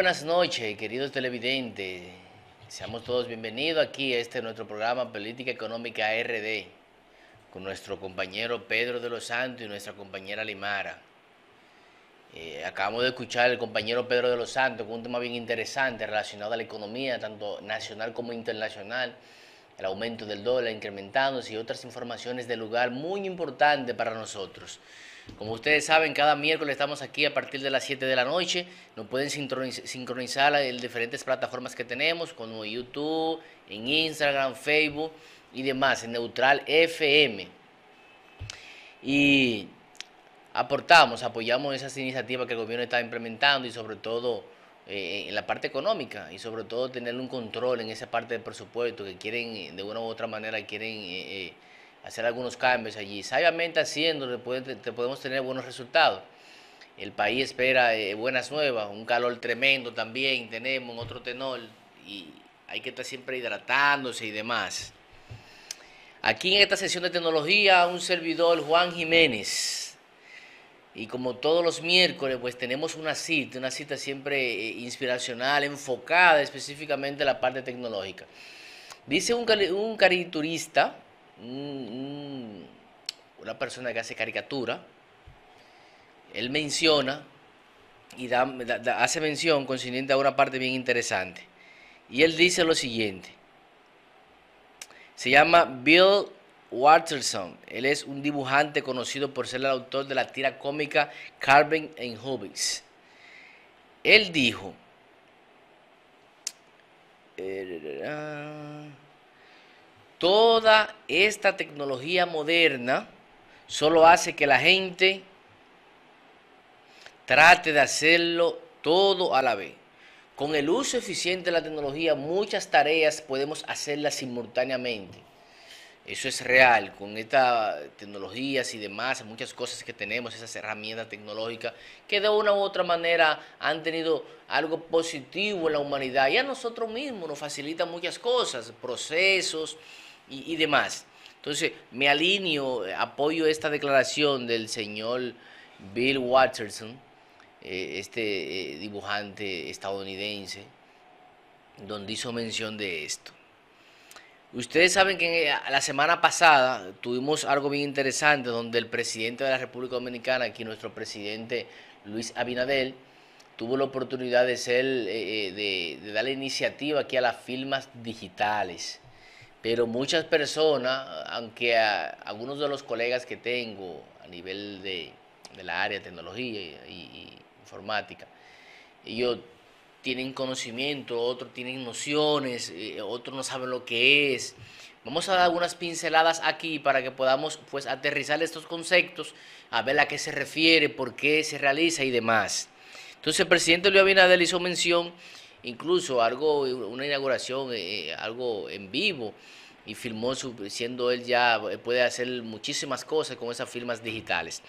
buenas noches, queridos televidentes. Seamos todos bienvenidos aquí a este nuestro programa Política Económica RD, con nuestro compañero Pedro de los Santos y nuestra compañera Limara. Acabamos de escuchar al compañero Pedro de los Santos con un tema bien interesante relacionado a la economía, tanto nacional como internacional, el aumento del dólar incrementándose y otras informaciones de lugar muy importante para nosotros. Como ustedes saben, cada miércoles estamos aquí a partir de las 7 de la noche. Nos pueden sincronizar en diferentes plataformas que tenemos, como YouTube, en Instagram, Facebook y demás, en Neutral FM. Y apoyamos esas iniciativas que el gobierno está implementando y sobre todo en la parte económica y sobre todo tener un control en esa parte del presupuesto que quieren, de una u otra manera, quieren hacer algunos cambios allí. Sabiamente haciéndolo podemos tener buenos resultados. El país espera buenas nuevas, un calor tremendo también tenemos, otro tenor, y hay que estar siempre hidratándose y demás. Aquí en esta sesión de tecnología, un servidor, Juan Jiménez. Y como todos los miércoles, pues tenemos una cita siempre inspiracional, enfocada específicamente a la parte tecnológica. Dice un caricaturista, una persona que hace caricatura, él menciona y hace mención consciente a una parte bien interesante, y él dice lo siguiente. Se llama Bill Watterson. Él es un dibujante conocido por ser el autor de la tira cómica Calvin and Hobbes. Él dijo: toda esta tecnología moderna solo hace que la gente trate de hacerlo todo a la vez. Con el uso eficiente de la tecnología, muchas tareas podemos hacerlas simultáneamente. Eso es real. Con estas tecnologías y demás, muchas cosas que tenemos, esas herramientas tecnológicas que de una u otra manera han tenido algo positivo en la humanidad y a nosotros mismos nos facilitan muchas cosas, procesos y demás. Entonces, me alineo, apoyo esta declaración del señor Bill Watterson, este dibujante estadounidense, donde hizo mención de esto. Ustedes saben que la semana pasada tuvimos algo bien interesante, donde el presidente de la República Dominicana, aquí nuestro presidente Luis Abinader, tuvo la oportunidad de dar la iniciativa aquí a las firmas digitales. Pero muchas personas, aunque algunos de los colegas que tengo a nivel de la área de tecnología y informática, ellos tienen conocimiento, otros tienen nociones, otros no saben lo que es. Vamos a dar algunas pinceladas aquí para que podamos, pues, aterrizar estos conceptos, a ver a qué se refiere, por qué se realiza y demás. Entonces, el presidente Luis Abinader hizo mención, incluso algo, una inauguración, algo en vivo, y firmó, siendo él ya, puede hacer muchísimas cosas con esas firmas digitales.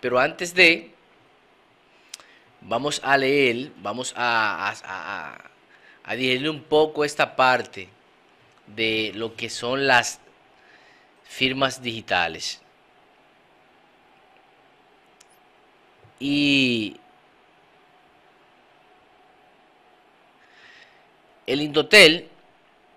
Pero antes de, vamos a leer, vamos a digerir un poco esta parte de lo que son las firmas digitales. Y el Indotel,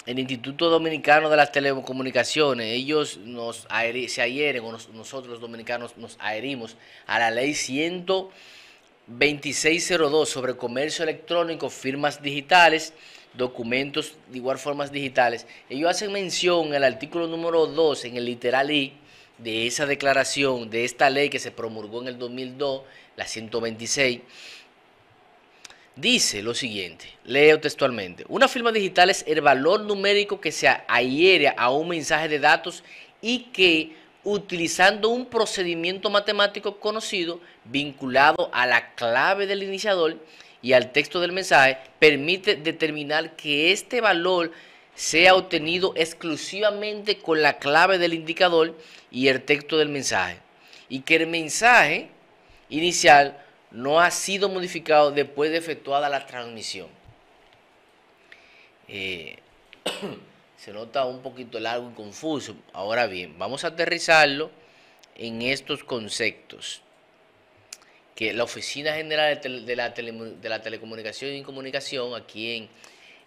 el Instituto Dominicano de las Telecomunicaciones, ellos nosotros los dominicanos nos adherimos a la Ley 12602 sobre comercio electrónico, firmas digitales, documentos de igual formas digitales. Ellos hacen mención en el artículo número 2, en el literal I, de esa declaración, de esta ley que se promulgó en el 2002, la 126, dice lo siguiente, leo textualmente: una firma digital es el valor numérico que se adhiere a un mensaje de datos y que, utilizando un procedimiento matemático conocido, vinculado a la clave del iniciador y al texto del mensaje, permite determinar que este valor sea obtenido exclusivamente con la clave del indicador y el texto del mensaje, y que el mensaje inicial no ha sido modificado después de efectuada la transmisión. Se nota un poquito largo y confuso. Ahora bien, vamos a aterrizarlo en estos conceptos. que la Oficina General de la Telecomunicación y Comunicación, aquí en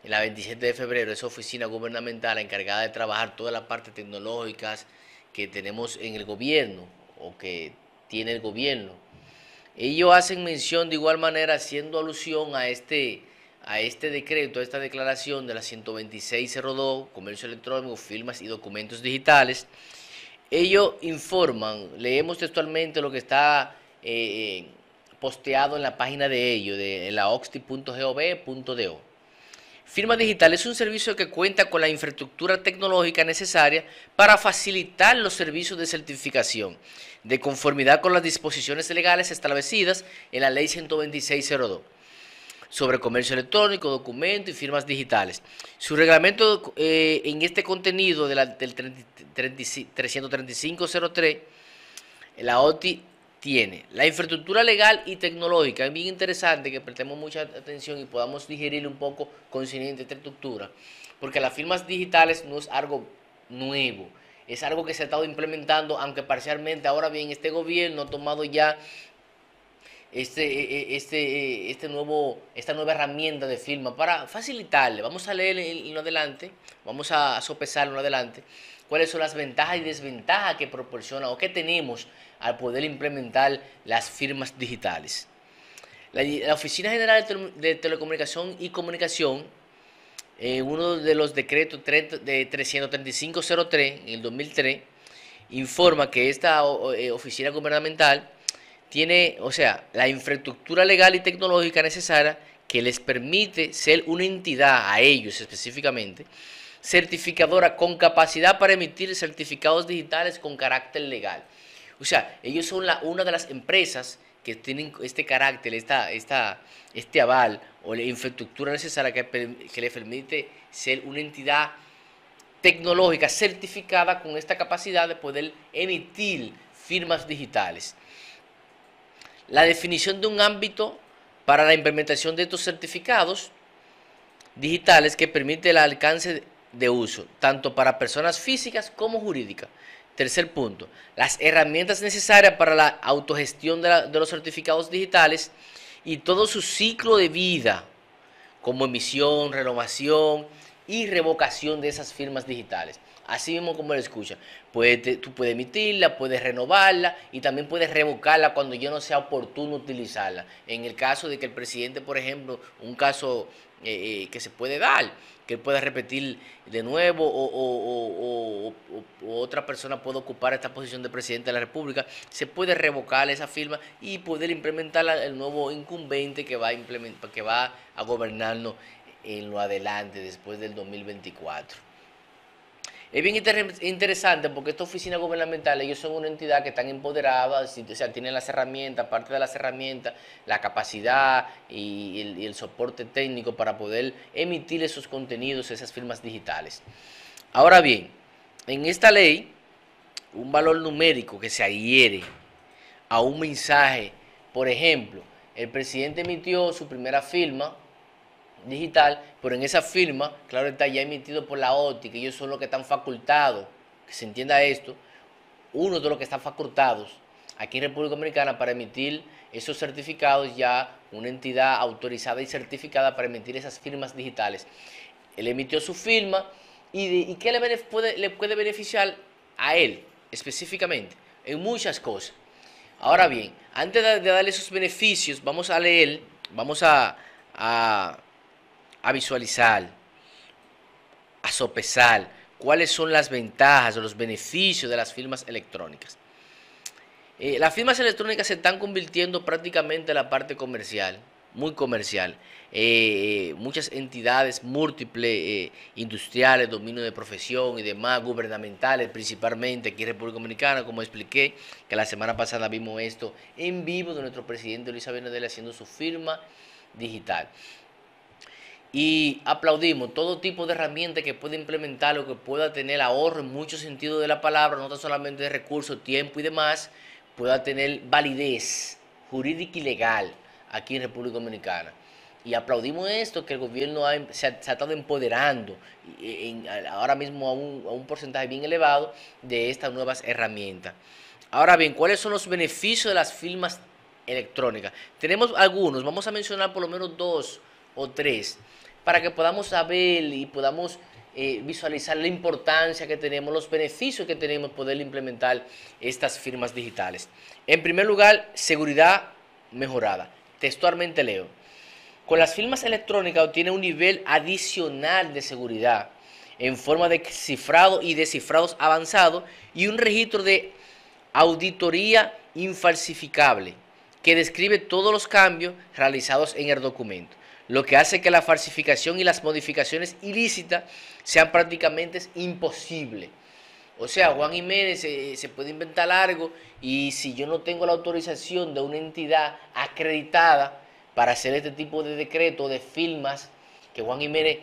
la 27 de febrero, esa oficina gubernamental encargada de trabajar todas las partes tecnológicas que tenemos en el gobierno o que tiene el gobierno, ellos hacen mención de igual manera, haciendo alusión a este decreto, a esta declaración de la 12602, comercio electrónico, firmas y documentos digitales. Ellos informan, leemos textualmente lo que está posteado en la página de ellos, de la oxti.gov.do. Firma digital es un servicio que cuenta con la infraestructura tecnológica necesaria para facilitar los servicios de certificación, de conformidad con las disposiciones legales establecidas en la Ley 12602. sobre comercio electrónico, documentos y firmas digitales. Su reglamento en este contenido del 335-03, la OTI tiene la infraestructura legal y tecnológica. Es bien interesante que prestemos mucha atención y podamos digerir un poco con consciente esta estructura, porque las firmas digitales no es algo nuevo, es algo que se ha estado implementando, aunque parcialmente. Ahora bien, este gobierno ha tomado ya esta nueva herramienta de firma para facilitarle. Vamos a leer en adelante, vamos a sopesar en adelante cuáles son las ventajas y desventajas que proporciona o que tenemos al poder implementar las firmas digitales. La Oficina General de Telecomunicación y Comunicación, uno de los decretos de 335-03 en el 2003, informa que esta oficina gubernamental tiene, o sea, la infraestructura legal y tecnológica necesaria que les permite ser una entidad, a ellos específicamente, certificadora con capacidad para emitir certificados digitales con carácter legal. O sea, ellos son una de las empresas que tienen este carácter, este aval o la infraestructura necesaria que les permite ser una entidad tecnológica certificada con esta capacidad de poder emitir firmas digitales. La definición de un ámbito para la implementación de estos certificados digitales que permite el alcance de uso, tanto para personas físicas como jurídicas. Tercer punto, las herramientas necesarias para la autogestión de los certificados digitales y todo su ciclo de vida, como emisión, renovación y revocación de esas firmas digitales. Así mismo como lo escucha, tú puedes emitirla, puedes renovarla y también puedes revocarla cuando ya no sea oportuno utilizarla. En el caso de que el presidente, por ejemplo, un caso que se puede dar, que él pueda repetir de nuevo o otra persona pueda ocupar esta posición de presidente de la República, se puede revocar esa firma y poder implementarla el nuevo incumbente que va a gobernarnos en lo adelante, después del 2024. Es bien interesante porque esta oficina gubernamental, ellos son una entidad que están empoderadas, o sea, tienen las herramientas, parte de las herramientas, la capacidad y el soporte técnico para poder emitir esos contenidos, esas firmas digitales. Ahora bien, en esta ley, un valor numérico que se adhiere a un mensaje, por ejemplo, el presidente emitió su primera firma digital, pero en esa firma, claro, está ya emitido por la OTI, que ellos son los que están facultados, que se entienda esto, uno de los que están facultados aquí en República Dominicana para emitir esos certificados, ya una entidad autorizada y certificada para emitir esas firmas digitales. Él emitió su firma y ¿qué le puede beneficiar a él específicamente? En muchas cosas. Ahora bien, antes de darle esos beneficios, vamos a leer, vamos a visualizar, a sopesar cuáles son las ventajas o los beneficios de las firmas electrónicas. Las firmas electrónicas se están convirtiendo prácticamente en la parte comercial, muy comercial. Muchas entidades múltiples, industriales, dominio de profesión y demás, gubernamentales principalmente aquí en República Dominicana, como expliqué, que la semana pasada vimos esto en vivo de nuestro presidente Luis Abinader haciendo su firma digital. Y aplaudimos todo tipo de herramientas que pueda implementar o que pueda tener ahorro en muchos sentidos de la palabra, no tan solamente de recursos, tiempo y demás, pueda tener validez jurídica y legal aquí en República Dominicana. Y aplaudimos esto, que el gobierno se ha estado empoderando ahora mismo a un porcentaje bien elevado de estas nuevas herramientas. Ahora bien, ¿cuáles son los beneficios de las firmas electrónica. Tenemos algunos, vamos a mencionar por lo menos 2 o 3 para que podamos saber y podamos visualizar la importancia que tenemos, los beneficios que tenemos poder implementar estas firmas digitales. En primer lugar, seguridad mejorada. Textualmente leo: con las firmas electrónicas obtiene un nivel adicional de seguridad en forma de cifrado y descifrados avanzados y un registro de auditoría infalsificable que describe todos los cambios realizados en el documento, lo que hace que la falsificación y las modificaciones ilícitas sean prácticamente imposibles. O sea, Juan Jiménez se puede inventar algo, y si yo no tengo la autorización de una entidad acreditada para hacer este tipo de decreto, de firmas, que Juan Jiménez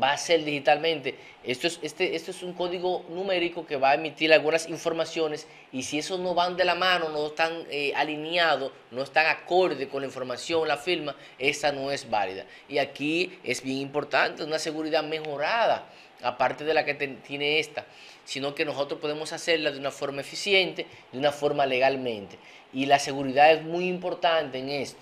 va a hacer digitalmente, esto es un código numérico que va a emitir algunas informaciones, y si esos no van de la mano, no están alineados, no están acorde con la información, la firma, esta no es válida. Y aquí es bien importante una seguridad mejorada, aparte de la que tiene esta, sino que nosotros podemos hacerla de una forma eficiente, de una forma legalmente. Y la seguridad es muy importante en esto,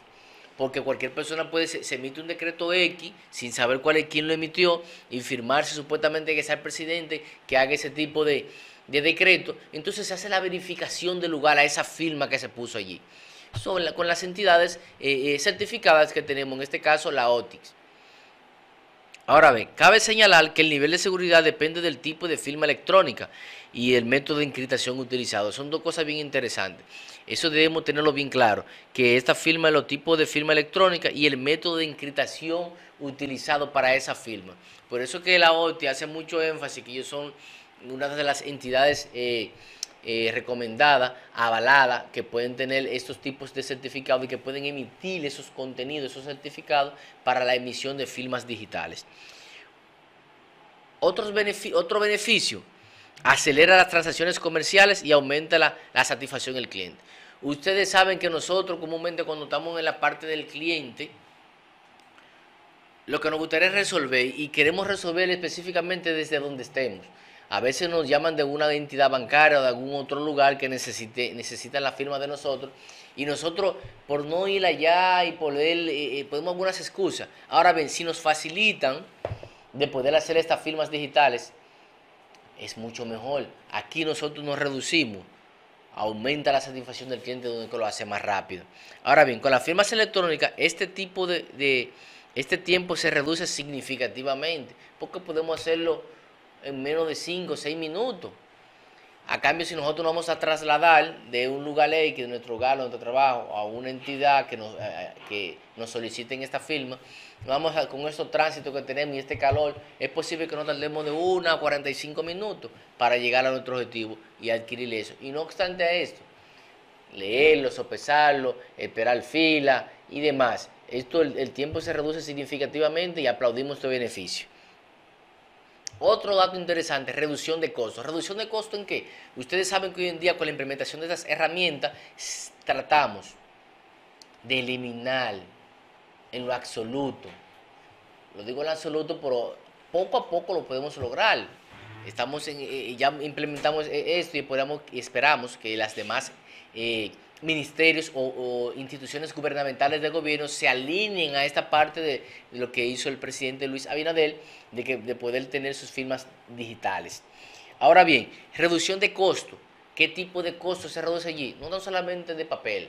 porque cualquier persona puede, se emite un decreto X sin saber cuál es, quién lo emitió, y firmarse supuestamente que sea el presidente que haga ese tipo de decreto. Entonces se hace la verificación del lugar a esa firma que se puso allí. Son con las entidades certificadas que tenemos, en este caso la OTIX. Ahora bien, cabe señalar que el nivel de seguridad depende del tipo de firma electrónica y el método de encriptación utilizado. Son dos cosas bien interesantes. Eso debemos tenerlo bien claro, que esta firma, los tipos de firma electrónica y el método de encriptación utilizado para esa firma. Por eso que la OTI hace mucho énfasis, que ellos son una de las entidades recomendadas, avaladas, que pueden tener estos tipos de certificados y que pueden emitir esos contenidos, esos certificados para la emisión de firmas digitales. Otro beneficio: acelera las transacciones comerciales y aumenta la satisfacción del cliente. Ustedes saben que nosotros comúnmente, cuando estamos en la parte del cliente, lo que nos gustaría es resolver, y queremos resolver específicamente desde donde estemos. A veces nos llaman de una entidad bancaria o de algún otro lugar que necesitan la firma de nosotros, y nosotros, por no ir allá y por él, podemos algunas excusas. Ahora bien, si nos facilitan de poder hacer estas firmas digitales, es mucho mejor. Aquí nosotros nos reducimos. Aumenta la satisfacción del cliente, donde lo hace más rápido. Ahora bien, con las firmas electrónicas, este tiempo se reduce significativamente, porque podemos hacerlo en menos de 5 o 6 minutos. A cambio, si nosotros nos vamos a trasladar de un lugar X, de nuestro hogar, de nuestro trabajo, a una entidad que nos soliciten esta firma, vamos a, con estos tránsitos que tenemos y este calor, es posible que nos tardemos de 1 a 45 minutos para llegar a nuestro objetivo y adquirir eso. Y no obstante a esto, leerlo, sopesarlo, esperar fila y demás. Esto, el tiempo se reduce significativamente, y aplaudimos este beneficio. Otro dato interesante: reducción de costos. ¿Reducción de costo en qué? Ustedes saben que hoy en día, con la implementación de estas herramientas, tratamos de eliminar en lo absoluto. Lo digo en lo absoluto, pero poco a poco lo podemos lograr. Ya implementamos esto, y esperamos que las demás ministerios o instituciones gubernamentales del gobierno se alineen a esta parte de lo que hizo el presidente Luis Abinader, de poder tener sus firmas digitales. Ahora bien, reducción de costo. ¿Qué tipo de costo se reduce allí? No solamente de papel.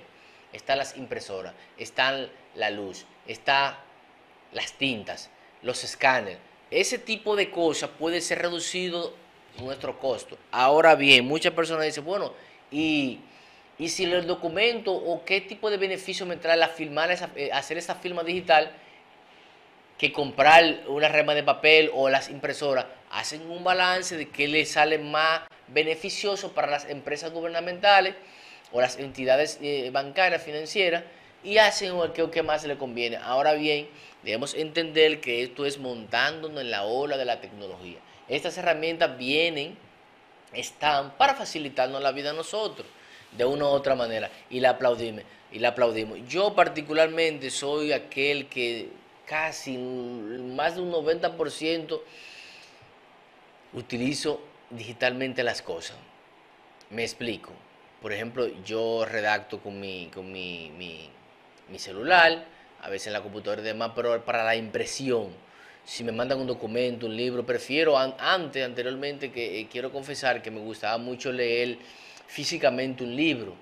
Están las impresoras, están la luz, están las tintas, los escáneres. Ese tipo de cosas puede ser reducido nuestro costo. Ahora bien, muchas personas dicen: bueno, y si el documento, o qué tipo de beneficio me trae hacer esa firma digital, que comprar una rema de papel o las impresoras. Hacen un balance de qué les sale más beneficioso para las empresas gubernamentales o las entidades bancarias, financieras, y hacen lo que más les conviene. Ahora bien, debemos entender que esto es montándonos en la ola de la tecnología. Estas herramientas están para facilitarnos la vida a nosotros, de una u otra manera, y la aplaudimos. Yo particularmente soy aquel que casi más de un 90% utilizo digitalmente las cosas. Me explico. Por ejemplo, yo redacto con mi celular, a veces en la computadora y demás, pero para la impresión, si me mandan un documento, un libro, prefiero anteriormente, que quiero confesar que me gustaba mucho leer físicamente un libro,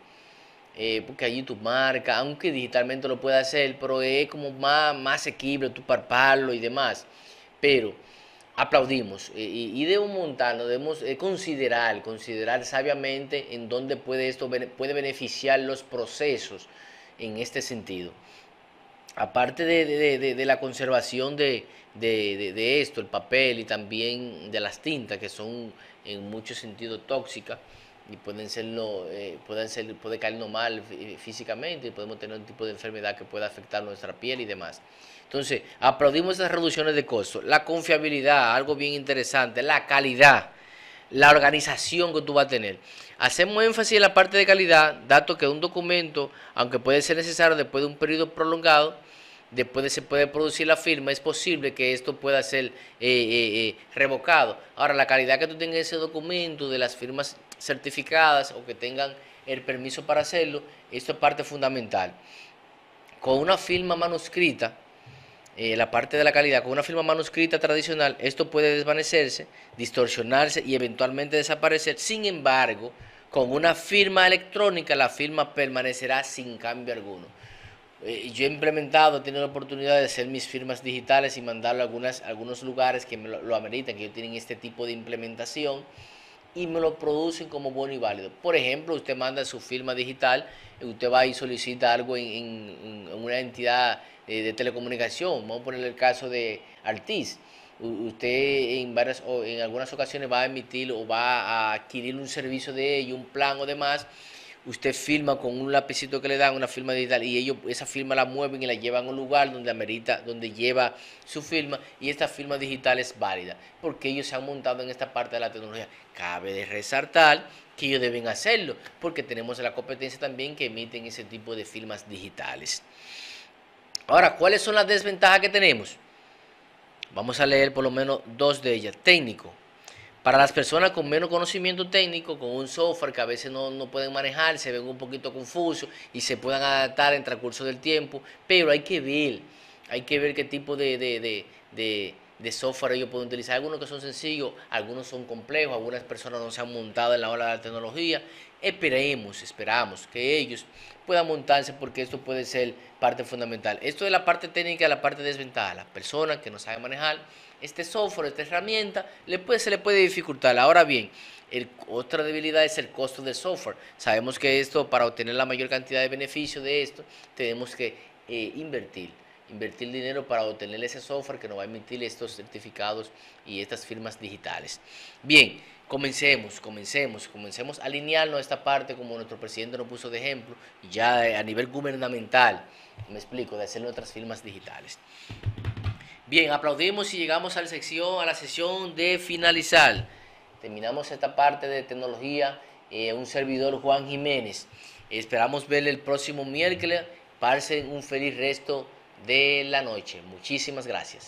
porque allí tu marca, aunque digitalmente lo puedas hacer, pero es como más asequible, tú palparlo y demás. Pero aplaudimos y debemos montarnos, debemos considerar sabiamente en dónde puede esto beneficiar los procesos en este sentido. Aparte de la conservación de esto, el papel y también de las tintas, que son en muchos sentidos tóxicas y puede caernos mal físicamente, y podemos tener un tipo de enfermedad que pueda afectar nuestra piel y demás. Entonces, aplaudimos esas reducciones de costos, la confiabilidad, algo bien interesante, la calidad, la organización que tú vas a tener. Hacemos énfasis en la parte de calidad, dato que un documento, aunque puede ser necesario después de un periodo prolongado, después de se puede producir la firma, es posible que esto pueda ser revocado. Ahora, la calidad que tú tengas ese documento, de las firmas certificadas o que tengan el permiso para hacerlo, esto es parte fundamental. Con una firma manuscrita, la parte de la calidad, con una firma manuscrita tradicional, esto puede desvanecerse, distorsionarse y eventualmente desaparecer. Sin embargo, con una firma electrónica, la firma permanecerá sin cambio alguno. Yo he implementado, he tenido la oportunidad de hacer mis firmas digitales y mandarlo a algunos lugares que me lo ameritan, que ellos tienen este tipo de implementación y me lo producen como bueno y válido. Por ejemplo, usted manda su firma digital, usted va y solicita algo en una entidad de telecomunicación, vamos a poner el caso de Artis. Usted en algunas ocasiones va a emitir o va a adquirir un servicio de ellos, un plan o demás. Usted firma con un lapicito que le dan, una firma digital, y ellos esa firma la mueven y la llevan a un lugar donde amerita, donde lleva su firma, y esta firma digital es válida, porque ellos se han montado en esta parte de la tecnología. Cabe de resaltar que ellos deben hacerlo, porque tenemos la competencia también que emiten ese tipo de firmas digitales. Ahora, ¿cuáles son las desventajas que tenemos? Vamos a leer por lo menos dos de ellas. Técnico. Para las personas con menos conocimiento técnico, con un software que a veces no pueden manejar, se ven un poquito confusos y se puedan adaptar en transcurso del tiempo, pero hay que ver qué tipo de software ellos pueden utilizar. Algunos que son sencillos, algunos son complejos, algunas personas no se han montado en la ola de la tecnología. Esperamos que ellos puedan montarse, porque esto puede ser parte fundamental. Esto es la parte técnica, la parte desventaja. Las personas que no saben manejar este software, esta herramienta, se le puede dificultar. Ahora bien, otra debilidad es el costo del software. Sabemos que esto, para obtener la mayor cantidad de beneficio de esto, tenemos que invertir dinero para obtener ese software que nos va a emitir estos certificados y estas firmas digitales. Bien, comencemos a alinearnos a esta parte, como nuestro presidente nos puso de ejemplo, ya a nivel gubernamental, me explico, de hacer nuestras firmas digitales. Bien, aplaudimos y llegamos a la sesión de finalizar. Terminamos esta parte de tecnología, un servidor Juan Jiménez. Esperamos verle el próximo miércoles. Pasen un feliz resto de la noche. Muchísimas gracias.